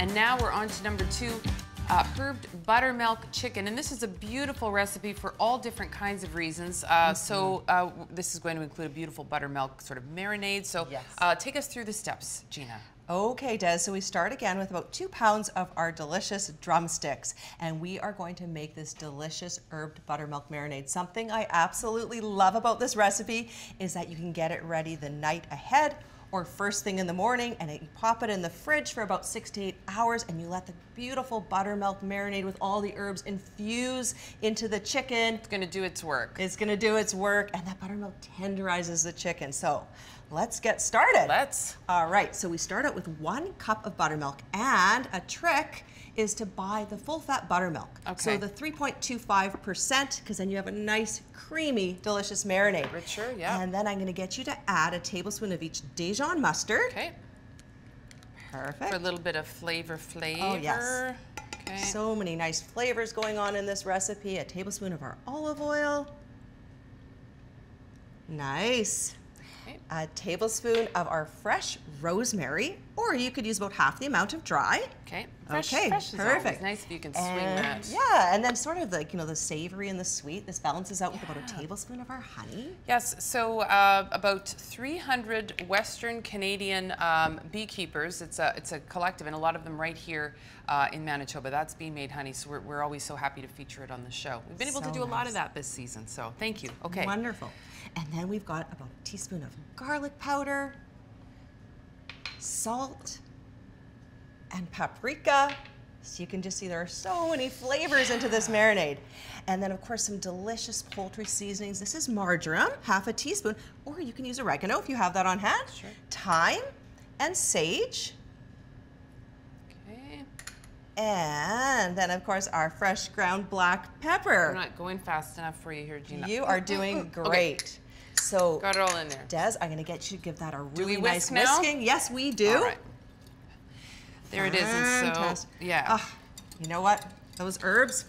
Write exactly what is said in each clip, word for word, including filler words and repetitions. And now we're on to number two, uh, herbed buttermilk chicken. And this is a beautiful recipe for all different kinds of reasons. Uh, mm-hmm. So uh, this is going to include a beautiful buttermilk sort of marinade. So yes. uh, take us through the steps, Gina. Okay, Des, so we start again with about two pounds of our delicious drumsticks, and we are going to make this delicious herbed buttermilk marinade. Something I absolutely love about this recipe is that you can get it ready the night ahead or first thing in the morning, and you pop it in the fridge for about six to eight hours, and you let the beautiful buttermilk marinade with all the herbs infuse into the chicken. It's gonna do its work. It's gonna do its work, and that buttermilk tenderizes the chicken. So let's get started. Let's. All right, so we start out with one cup of buttermilk, and a trick is to buy the full-fat buttermilk. Okay. So the three point two five percent, because then you have a nice, creamy, delicious marinade. Richer, yeah. And then I'm gonna get you to add a tablespoon of each Dijon mustard. Okay. Perfect. For a little bit of flavor, flavor. Oh, yes. Okay. So many nice flavors going on in this recipe. A tablespoon of our olive oil. Nice. Okay. A tablespoon of our fresh rosemary, or you could use about half the amount of dry. Okay. Fresh, okay, fresh is perfect. Nice if you can swing and, that. Yeah, and then sort of like, you know, the savory and the sweet, this balances out yeah. with about a tablespoon of our honey. Yes, so uh, about three hundred Western Canadian um, beekeepers, it's a, it's a collective, and a lot of them right here uh, in Manitoba. That's BeeMaid honey, so we're, we're always so happy to feature it on the show. We've been able so to do nice. a lot of that this season, so thank you. Okay. Wonderful. And then we've got about a teaspoon of garlic powder, salt, and paprika. So you can just see there are so many flavors yeah. into this marinade. And then of course some delicious poultry seasonings. This is marjoram, half a teaspoon, or you can use oregano if you have that on hand. Sure. Thyme and sage. Okay. And then of course our fresh ground black pepper. I'm not going fast enough for you here, Gina. You are doing great. Okay. So got it all in there. Des, I'm gonna get you to give that a really do we nice whisk whisking. Now? Yes, we do. All right. There it is, and so, yeah. Oh, you know what? Those herbs,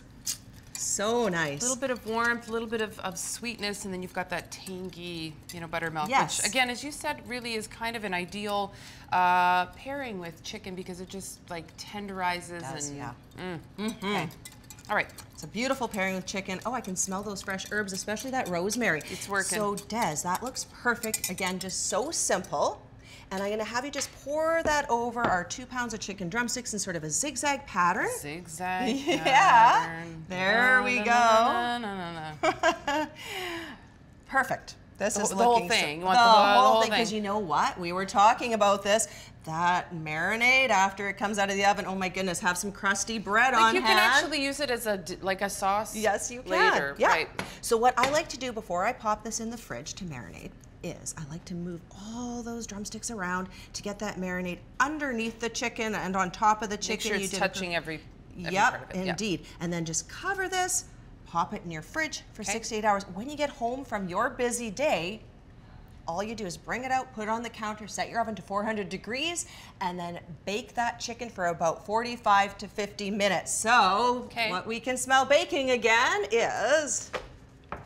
so nice. A little bit of warmth, a little bit of, of sweetness, and then you've got that tangy, you know, buttermilk, yes. which, again, as you said, really is kind of an ideal uh, pairing with chicken because it just, like, tenderizes. It does, and, yeah. Mm, mm-hmm. Okay. All right. It's a beautiful pairing with chicken. Oh, I can smell those fresh herbs, especially that rosemary. It's working. So, Des, that looks perfect. Again, just so simple. And I'm gonna have you just pour that over our two pounds of chicken drumsticks in sort of a zigzag pattern. Zigzag yeah. pattern. There we go. No, no, no, no, no. Perfect. This the, is the looking whole thing. So, the, the whole, whole thing, because you know what? We were talking about this. That marinade after it comes out of the oven. Oh my goodness! Have some crusty bread like on hand. You can actually use it as a like a sauce. Yes, you can. Later, yeah. Right. So what I like to do before I pop this in the fridge to marinate is I like to move all those drumsticks around to get that marinade underneath the chicken and on top of the chicken. Make sure it's you touching every, every yep, part of it. Indeed. Yep. And then just cover this, pop it in your fridge for okay. six to eight hours. When you get home from your busy day, all you do is bring it out, put it on the counter, set your oven to four hundred degrees, and then bake that chicken for about forty-five to fifty minutes. So okay. what we can smell baking again is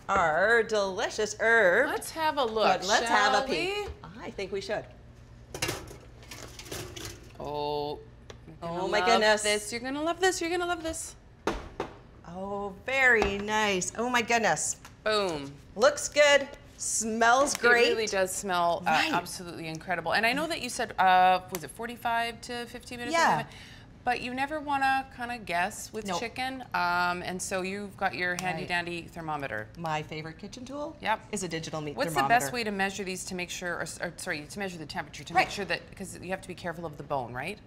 our delicious herb. Let's have a look. But let's shall have a peek. We? I think we should. Oh, oh my goodness! This. You're gonna love this. You're gonna love this. Oh, very nice. Oh my goodness. Boom. Looks good. Smells great. It really does smell uh, right. absolutely incredible. And I know that you said uh, was it forty-five to fifty minutes? Yeah. But you never want to kind of guess with nope. chicken, um, and so you've got your handy-dandy right. thermometer. My favorite kitchen tool yep. is a digital meat What's thermometer. What's the best way to measure these to make sure, or, or sorry, to measure the temperature, to right. make sure that, because you have to be careful of the bone, right?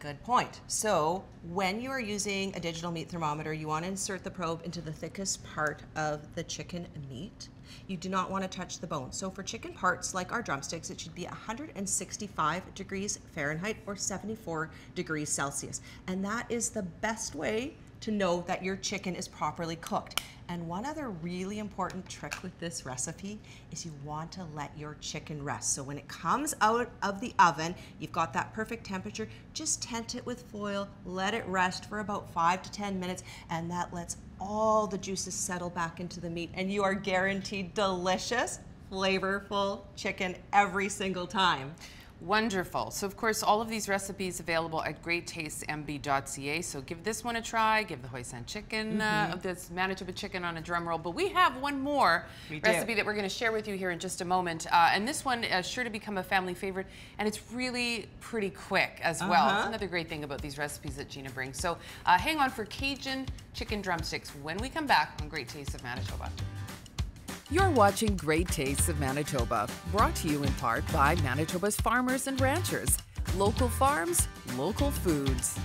Good point. So when you are using a digital meat thermometer, you want to insert the probe into the thickest part of the chicken meat. You do not want to touch the bone. So for chicken parts like our drumsticks, it should be one hundred sixty-five degrees Fahrenheit or seventy-four degrees Celsius. And that is the best way to know that your chicken is properly cooked. And one other really important trick with this recipe is you want to let your chicken rest. So when it comes out of the oven, you've got that perfect temperature, just tent it with foil, let it rest for about five to ten minutes, and that lets all the juices settle back into the meat, and you are guaranteed delicious, flavorful chicken every single time. Wonderful. So of course, all of these recipes available at great tastes m b dot c a. So give this one a try. Give the hoisin chicken, mm-hmm. uh, this Manitoba chicken on a drum roll. But we have one more we recipe do. that we're going to share with you here in just a moment. Uh, and this one is sure to become a family favorite. And it's really pretty quick as uh-huh. well. It's another great thing about these recipes that Gina brings. So uh, hang on for Cajun chicken drumsticks when we come back on Great Tastes of Manitoba. You're watching Great Tastes of Manitoba, brought to you in part by Manitoba's farmers and ranchers. Local farms, local foods.